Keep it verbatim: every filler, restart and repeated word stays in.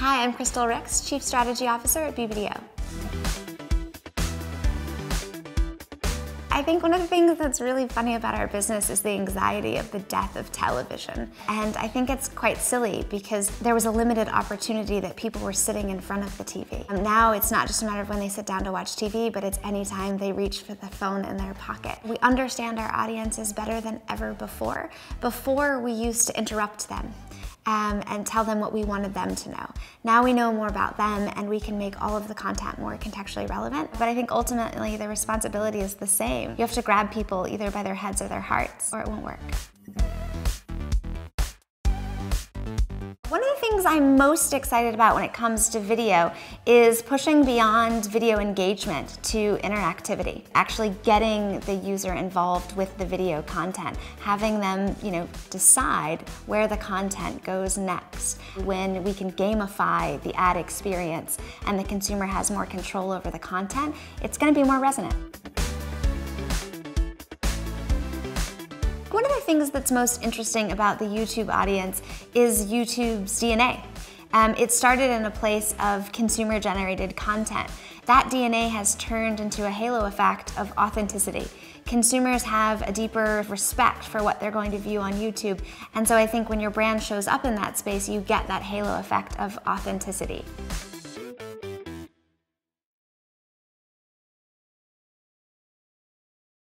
Hi, I'm Crystal Ricks, Chief Strategy Officer at B B D O. I think one of the things that's really funny about our business is the anxiety of the death of television. And I think it's quite silly because there was a limited opportunity that people were sitting in front of the T V. And now it's not just a matter of when they sit down to watch T V, but it's any time they reach for the phone in their pocket. We understand our audiences better than ever before. Before, we used to interrupt them. Um, and tell them what we wanted them to know. Now we know more about them and we can make all of the content more contextually relevant. But I think ultimately the responsibility is the same. You have to grab people either by their heads or their hearts or it won't work. One of the things I'm most excited about when it comes to video is pushing beyond video engagement to interactivity. Actually getting the user involved with the video content, having them, you know, decide where the content goes next. When we can gamify the ad experience and the consumer has more control over the content, it's going to be more resonant. One of the things that's most interesting about the YouTube audience is YouTube's D N A. Um, it started in a place of consumer-generated content. That D N A has turned into a halo effect of authenticity. Consumers have a deeper respect for what they're going to view on YouTube, and so I think when your brand shows up in that space, you get that halo effect of authenticity.